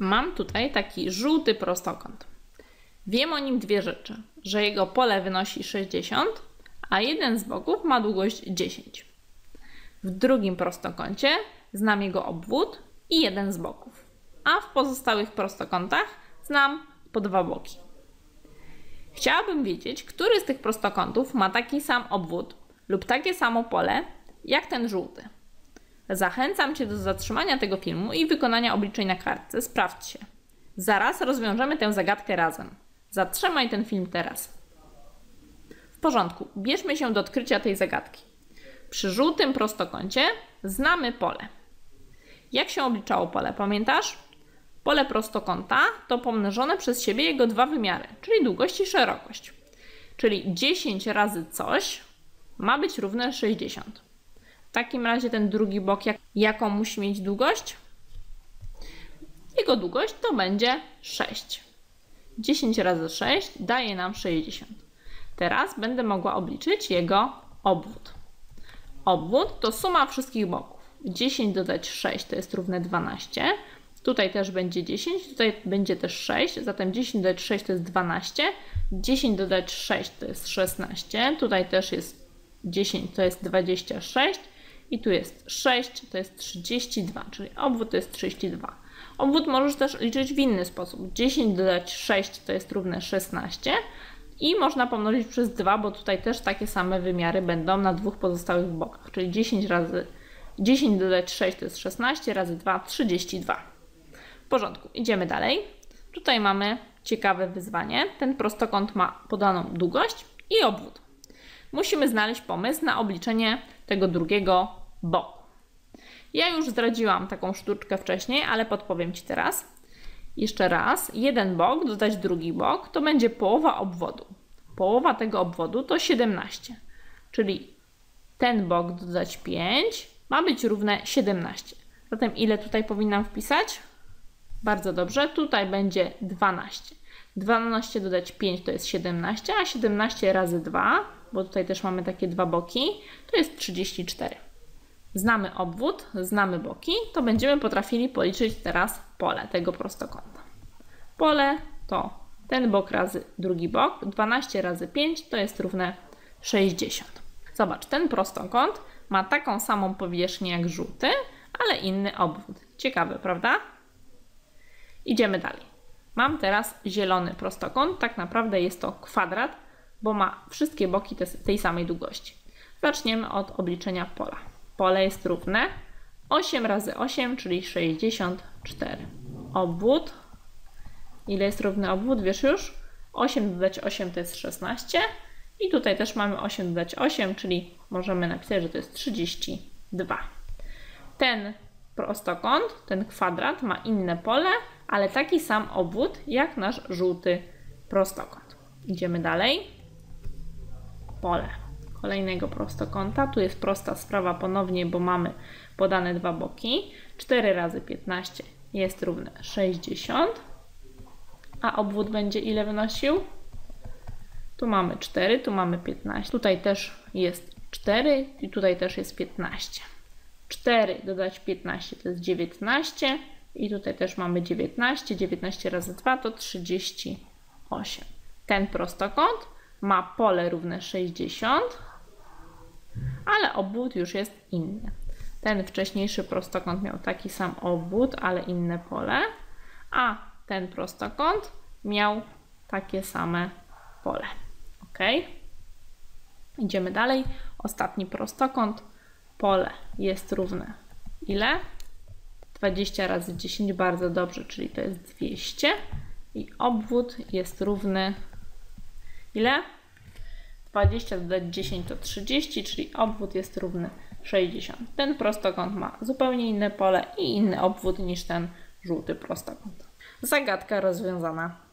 Mam tutaj taki żółty prostokąt. Wiem o nim dwie rzeczy, że jego pole wynosi 60, a jeden z boków ma długość 10. W drugim prostokącie znam jego obwód i jeden z boków, a w pozostałych prostokątach znam po dwa boki. Chciałabym wiedzieć, który z tych prostokątów ma taki sam obwód lub takie samo pole jak ten żółty. Zachęcam Cię do zatrzymania tego filmu i wykonania obliczeń na kartce. Sprawdź się. Zaraz rozwiążemy tę zagadkę razem. Zatrzymaj ten film teraz. W porządku, bierzmy się do odkrycia tej zagadki. Przy żółtym prostokącie znamy pole. Jak się obliczało pole, pamiętasz? Pole prostokąta to pomnożone przez siebie jego dwa wymiary, czyli długość i szerokość. Czyli 10 razy coś ma być równe 60. W takim razie ten drugi bok, jaką musi mieć długość? Jego długość to będzie 6. 10 razy 6 daje nam 60. Teraz będę mogła obliczyć jego obwód. Obwód to suma wszystkich boków. 10 dodać 6 to jest równe 12. Tutaj też będzie 10, tutaj będzie też 6, zatem 10 dodać 6 to jest 12. 10 dodać 6 to jest 16. Tutaj też jest 10, to jest 26. I tu jest 6, to jest 32, czyli obwód to jest 32. Obwód możesz też liczyć w inny sposób. 10 dodać 6 to jest równe 16 i można pomnożyć przez 2, bo tutaj też takie same wymiary będą na dwóch pozostałych bokach, czyli 10 dodać 6 to jest 16 razy 2, 32. W porządku, idziemy dalej. Tutaj mamy ciekawe wyzwanie. Ten prostokąt ma podaną długość i obwód. Musimy znaleźć pomysł na obliczenie tego drugiego boku. Ja już zdradziłam taką sztuczkę wcześniej, ale podpowiem Ci teraz. Jeszcze raz, jeden bok dodać drugi bok to będzie połowa obwodu. Połowa tego obwodu to 17, czyli ten bok dodać 5 ma być równe 17. Zatem ile tutaj powinnam wpisać? Bardzo dobrze, tutaj będzie 12. 12 dodać 5 to jest 17, a 17 razy 2, bo tutaj też mamy takie dwa boki, to jest 34. Znamy obwód, znamy boki, to będziemy potrafili policzyć teraz pole tego prostokąta. Pole to ten bok razy drugi bok, 12 razy 5 to jest równe 60. Zobacz, ten prostokąt ma taką samą powierzchnię jak żółty, ale inny obwód. Ciekawe, prawda? Idziemy dalej. Mam teraz zielony prostokąt, tak naprawdę jest to kwadrat, bo ma wszystkie boki tej samej długości. Zaczniemy od obliczenia pola. Pole jest równe 8 razy 8, czyli 64. Obwód. Ile jest równy obwód? Wiesz już? 8 dodać 8 to jest 16. I tutaj też mamy 8 dodać 8, czyli możemy napisać, że to jest 32. Ten prostokąt, ten kwadrat ma inne pole, ale taki sam obwód jak nasz żółty prostokąt. Idziemy dalej. Pole kolejnego prostokąta. Tu jest prosta sprawa ponownie, bo mamy podane dwa boki. 4 razy 15 jest równe 60. A obwód będzie ile wynosił? Tu mamy 4, tu mamy 15. Tutaj też jest 4 i tutaj też jest 15. 4 dodać 15 to jest 19. I tutaj też mamy 19. 19 razy 2 to 38. Ten prostokąt ma pole równe 60, ale obwód już jest inny. Ten wcześniejszy prostokąt miał taki sam obwód, ale inne pole, a ten prostokąt miał takie same pole. Ok? Idziemy dalej. Ostatni prostokąt. Pole jest równe ile? 20 razy 10, bardzo dobrze, czyli to jest 200. I obwód jest równy ile? 20 dodać 10 to 30, czyli obwód jest równy 60. Ten prostokąt ma zupełnie inne pole i inny obwód niż ten żółty prostokąt. Zagadka rozwiązana.